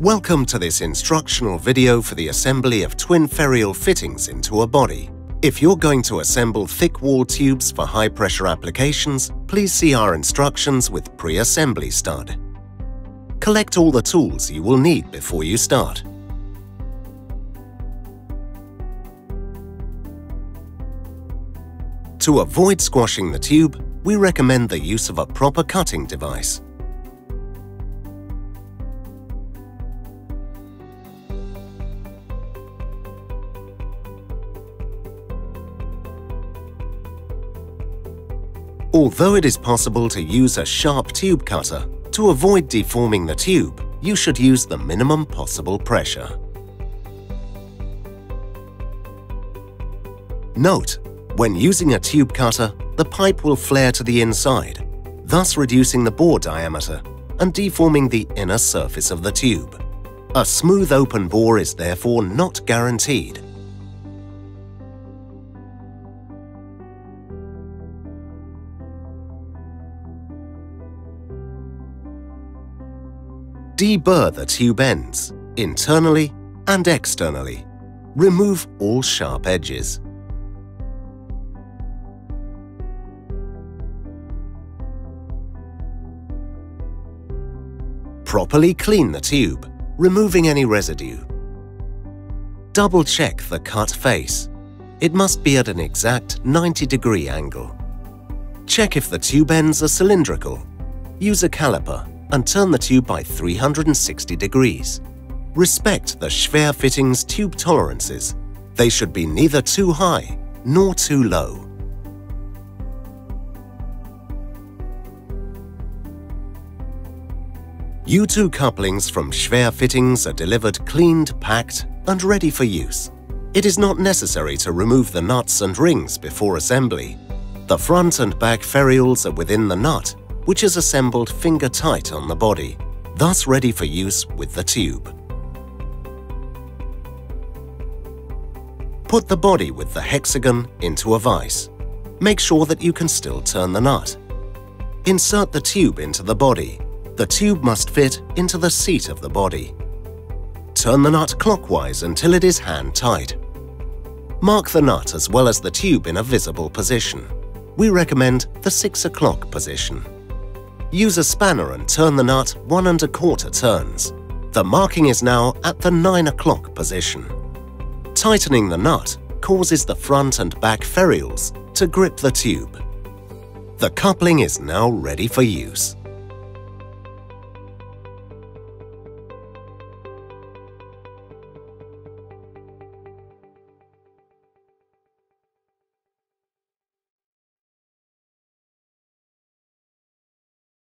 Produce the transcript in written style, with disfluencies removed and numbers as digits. Welcome to this instructional video for the assembly of twin ferrule fittings into a body. If you're going to assemble thick wall tubes for high-pressure applications, please see our instructions with pre-assembly stud. Collect all the tools you will need before you start. To avoid squashing the tube, we recommend the use of a proper cutting device. Although it is possible to use a sharp tube cutter, to avoid deforming the tube, you should use the minimum possible pressure. Note, when using a tube cutter, the pipe will flare to the inside, thus reducing the bore diameter and deforming the inner surface of the tube. A smooth open bore is therefore not guaranteed. Deburr the tube ends, internally and externally. Remove all sharp edges. Properly clean the tube, removing any residue. Double-check the cut face. It must be at an exact 90-degree angle. Check if the tube ends are cylindrical. Use a caliper and turn the tube by 360 degrees. Respect the Schwer Fittings tube tolerances. They should be neither too high nor too low. U2 couplings from Schwer Fittings are delivered cleaned, packed, and ready for use. It is not necessary to remove the nuts and rings before assembly. The front and back ferrules are within the nut, which is assembled finger-tight on the body, thus ready for use with the tube. Put the body with the hexagon into a vise. Make sure that you can still turn the nut. Insert the tube into the body. The tube must fit into the seat of the body. Turn the nut clockwise until it is hand-tight. Mark the nut as well as the tube in a visible position. We recommend the 6 o'clock position. Use a spanner and turn the nut 1 1/4 turns. The marking is now at the 9 o'clock position. Tightening the nut causes the front and back ferrules to grip the tube. The coupling is now ready for use.